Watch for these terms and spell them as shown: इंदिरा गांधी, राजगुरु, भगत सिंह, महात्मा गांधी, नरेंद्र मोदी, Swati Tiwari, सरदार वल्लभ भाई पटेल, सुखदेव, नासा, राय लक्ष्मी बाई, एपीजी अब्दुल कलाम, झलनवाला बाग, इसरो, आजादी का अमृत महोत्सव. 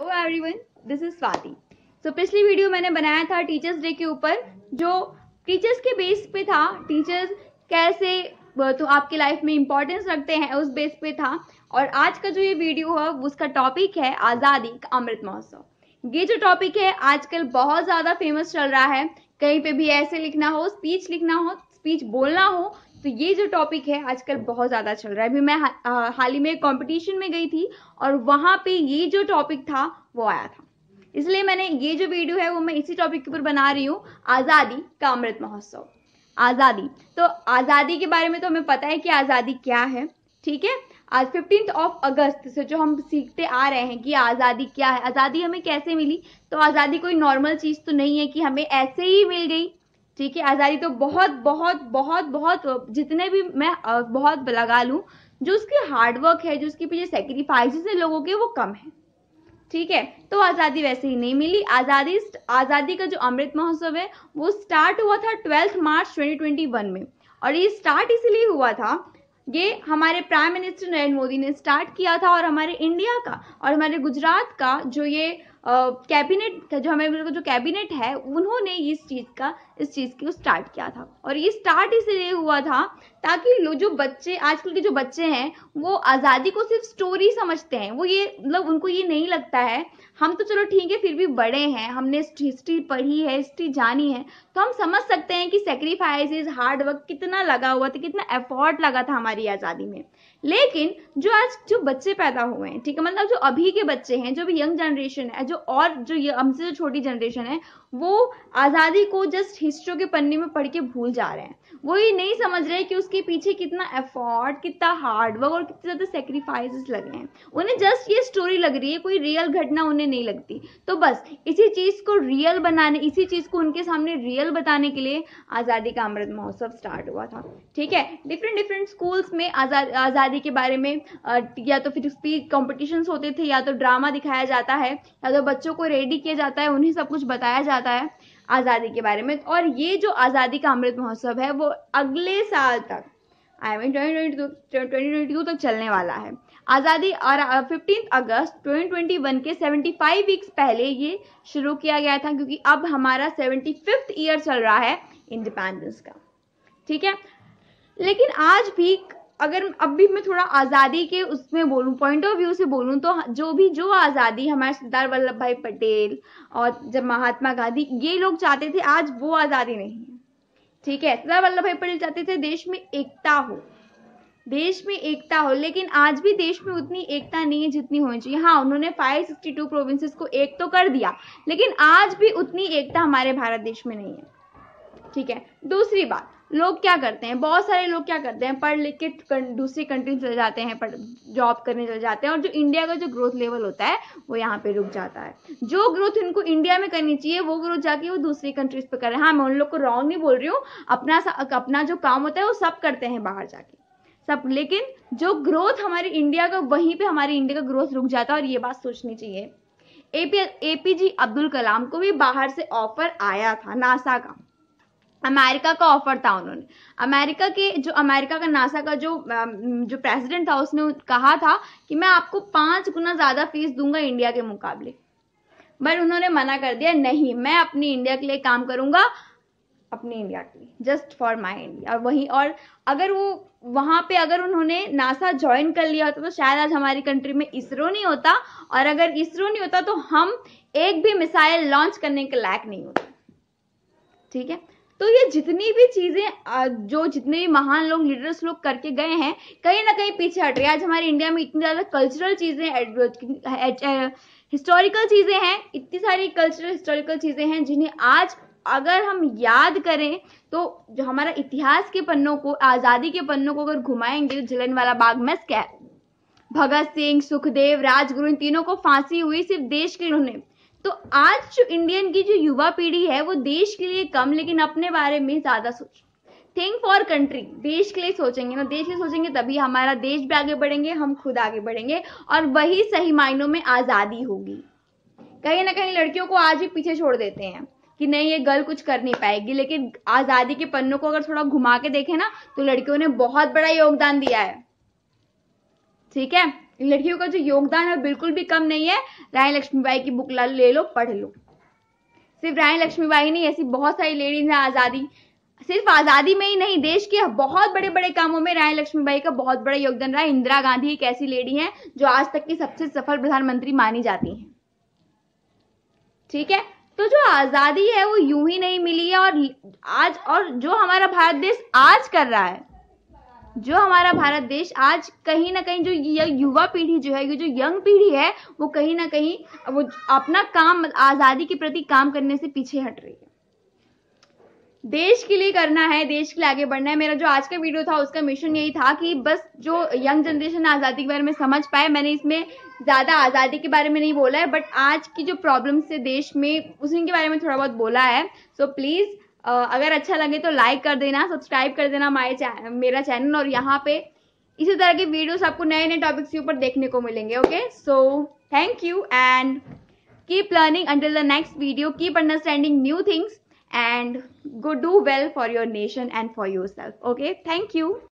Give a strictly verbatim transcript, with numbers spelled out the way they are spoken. Hello everyone, this is Swati. So पिछली video मैंने बनाया था टीचर्स डे के ऊपर, जो टीचर्स के बेस पे था। टीचर्स कैसे तो आपके लाइफ में इंपॉर्टेंस रखते हैं, उस बेस पे था। और आज का जो ये वीडियो है उसका टॉपिक है आजादी का अमृत महोत्सव। ये जो टॉपिक है आजकल बहुत ज्यादा फेमस चल रहा है। कहीं पे भी ऐसे लिखना हो, स्पीच लिखना हो, स्पीच बोलना हो, तो ये जो टॉपिक है आजकल बहुत ज्यादा चल रहा है। अभी मैं हा, हाल ही में कॉम्पिटिशन में गई थी और वहां पे ये जो टॉपिक था वो आया था, इसलिए मैंने ये जो वीडियो है वो मैं इसी टॉपिक के ऊपर बना रही हूँ, आजादी का अमृत महोत्सव। आजादी, तो आजादी के बारे में तो हमें पता है कि आजादी क्या है, ठीक है। आज फिफ्टींथ ऑफ अगस्त से जो हम सीखते आ रहे हैं कि आजादी क्या है, आजादी हमें कैसे मिली। तो आजादी कोई नॉर्मल चीज तो नहीं है कि हमें ऐसे ही मिल गई, ठीक है। आजादी तो बहुत बहुत बहुत बहुत जितने भी मैं बहुत लगा लूं, जो उसके हार्डवर्क है, जो उसके पीछे सेक्रीफाइसेस है लोगों के, वो कम है, ठीक है। तो आजादी वैसे ही नहीं मिली। आजादी आजादी का जो अमृत महोत्सव है वो स्टार्ट हुआ था twelfth March twenty twenty one में। और ये स्टार्ट इसलिए हुआ था, ये हमारे प्राइम मिनिस्टर नरेंद्र मोदी ने स्टार्ट किया था। और हमारे इंडिया का और हमारे गुजरात का जो ये कैबिनेट जो हमारे जो कैबिनेट है, उन्होंने इस चीज का इस चीज को स्टार्ट किया था। और ये स्टार्ट इसलिए हुआ था ताकि लोग, जो बच्चे आजकल के जो बच्चे हैं, वो आजादी को सिर्फ स्टोरी समझते हैं। वो ये मतलब उनको ये नहीं लगता है, हम तो चलो ठीक है फिर भी बड़े हैं, हमने हिस्ट्री पढ़ी है, हिस्ट्री जानी है, तो हम समझ सकते हैं कि सेक्रीफाइसेस, हार्डवर्क कितना लगा हुआ था, कितना एफर्ट लगा था हमारी आजादी में। लेकिन जो आज जो बच्चे पैदा हुए हैं, ठीक है, मतलब जो अभी के बच्चे हैं, जो भी यंग जनरेशन है, जो और जो हमसे जो छोटी जनरेशन है, वो आजादी को जस्ट हिस्ट्री के पन्ने में पढ़ के भूल जा रहे हैं। वो ये नहीं समझ रहे कि उसके पीछे कितना एफर्ट, कितना हार्डवर्क और कितने ज्यादा सेक्रीफाइसेस लगे हैं। उन्हें जस्ट ये स्टोरी लग रही है, कोई रियल घटना उन्हें नहीं लगती। तो बस इसी चीज को रियल बनाने, इसी चीज को उनके सामने रियल बताने के लिए आजादी का अमृत महोत्सव स्टार्ट हुआ था, ठीक है। डिफरेंट डिफरेंट स्कूल्स में आजाद के बारे में या तो फिर स्पीच कॉम्पिटिशन्स होते थे, या तो ड्रामा दिखाया जाता है, या तो बच्चों को रेडी किया जाता है, उन्हें सब कुछ बताया जाता है आजादी के बारे में। और ये जो आजादी का अमृत महोत्सव है वो अगले साल तक, I mean twenty twenty two तक चलने वाला है। आजादी और fifteen August twenty twenty one के सेवेंटी फाइव वीक्स पहले ये शुरू किया गया था, क्योंकि अब हमारा सेवेंटी फिफ्थ ईयर चल रहा है इंडिपेंडेंस का, ठीक है। लेकिन आज भी अगर अभी मैं थोड़ा आज़ादी के उसमें बोलूं, पॉइंट ऑफ व्यू से बोलूं, तो जो भी जो आज़ादी हमारे सरदार वल्लभ भाई पटेल और जब महात्मा गांधी ये लोग चाहते थे, आज वो आज़ादी नहीं है, ठीक है। सरदार वल्लभ भाई पटेल चाहते थे देश में एकता हो, देश में एकता हो, लेकिन आज भी देश में उतनी एकता नहीं है जितनी होनी चाहिए। हाँ, उन्होंने फाइव सिक्स्टी टू प्रोविंसेस को एक तो कर दिया, लेकिन आज भी उतनी एकता हमारे भारत देश में नहीं है, ठीक है। दूसरी बात, लोग क्या करते हैं, बहुत सारे लोग क्या करते हैं, पढ़ लिख के दूसरी कंट्री चले जाते हैं, जॉब करने चले जाते हैं, और जो इंडिया का जो ग्रोथ लेवल होता है वो यहाँ पे रुक जाता है। जो ग्रोथ इनको इंडिया में करनी चाहिए वो ग्रोथ जाके वो दूसरी कंट्रीज पे कर रहे हैं। हाँ, मैं उन लोग को रॉन्ग नहीं बोल रही हूँ, अपना अपना जो काम होता है वो सब करते हैं बाहर जाके सब, लेकिन जो ग्रोथ हमारे इंडिया का, वहीं पर हमारे इंडिया का ग्रोथ रुक जाता है। और ये बात सोचनी चाहिए, एपीजी अब्दुल कलाम को भी बाहर से ऑफर आया था, नासा का, अमेरिका का ऑफर था। उन्होंने अमेरिका के जो अमेरिका का नासा का जो जो प्रेसिडेंट था, उसने कहा था कि मैं आपको पांच गुना ज्यादा फीस दूंगा इंडिया के मुकाबले, बट उन्होंने मना कर दिया, नहीं, मैं अपनी इंडिया के लिए काम करूंगा, अपनी इंडिया के लिए, जस्ट फॉर माई इंडिया। और वहीं, और अगर वो वहां पे अगर उन्होंने नासा ज्वाइन कर लिया होता तो शायद आज हमारी कंट्री में इसरो नहीं होता, और अगर इसरो नहीं होता तो हम एक भी मिसाइल लॉन्च करने के लायक नहीं होते, ठीक है। तो ये जितनी भी चीजें, जो जितने भी महान लोग, लीडर्स लोग करके गए हैं, कहीं ना कहीं पीछे हट रहे हैं। आज हमारे इंडिया में इतनी ज्यादा कल्चरल चीजें, हिस्टोरिकल चीजें हैं, इतनी सारी कल्चरल हिस्टोरिकल चीजें हैं जिन्हें आज अगर हम याद करें तो जो हमारा इतिहास के पन्नों को, आजादी के पन्नों को अगर घुमाएंगे, झलनवाला बाग में भगत सिंह, सुखदेव, राजगुरु, इन तीनों को फांसी हुई सिर्फ देश के उन्होंने। तो आज जो इंडियन की जो युवा पीढ़ी है वो देश के लिए कम, लेकिन अपने बारे में ज्यादा सोच, थिंक फॉर कंट्री, देश के लिए सोचेंगे ना, देश के लिए सोचेंगे तभी हमारा देश भी आगे बढ़ेंगे, हम खुद आगे बढ़ेंगे, और वही सही मायनों में आजादी होगी। कहीं ना कहीं लड़कियों को आज भी पीछे छोड़ देते हैं कि नहीं, ये गर्ल कुछ कर नहीं पाएगी, लेकिन आजादी के पन्नों को अगर थोड़ा घुमा के देखें ना, तो लड़कियों ने बहुत बड़ा योगदान दिया है, ठीक है। इन लड़कियों का जो योगदान है बिल्कुल भी कम नहीं है। राय लक्ष्मी बाई की बुक ले लो, पढ़ लो। सिर्फ राय लक्ष्मी बाई नहीं, ऐसी बहुत सारी लेडीज हैं। आजादी, सिर्फ आजादी में ही नहीं, देश के बहुत बड़े बड़े कामों में राय लक्ष्मी बाई का बहुत बड़ा योगदान रहा। इंदिरा गांधी एक ऐसी लेडी हैं जो आज तक की सबसे सफल प्रधानमंत्री मानी जाती हैं। ठीक है, तो जो आजादी है वो यूं ही नहीं मिली है। और आज और जो हमारा भारत देश आज कर रहा है, जो हमारा भारत देश आज कहीं ना कहीं, जो युवा पीढ़ी जो है, जो यंग पीढ़ी है, वो कहीं ना कहीं वो अपना काम, आजादी के प्रति काम करने से पीछे हट रही है। देश के लिए करना है, देश के लिए आगे बढ़ना है। मेरा जो आज का वीडियो था उसका मिशन यही था कि बस जो यंग जनरेशन आज़ादी के बारे में समझ पाए। मैंने इसमें ज़्यादा आज़ादी के बारे में नहीं बोला है, बट आज की जो प्रॉब्लम्स है देश में उसी के बारे में थोड़ा बहुत बोला है। सो so, प्लीज़ uh, अगर अच्छा लगे तो लाइक कर देना, सब्सक्राइब कर देना माय चैनल, मेरा चैनल। और यहाँ पे इसी तरह के वीडियोस आपको नए नए टॉपिक्स के ऊपर देखने को मिलेंगे। Okay, so thank you and keep learning until the next video. Keep understanding new things and go do well for your nation and for yourself. Okay, thank you.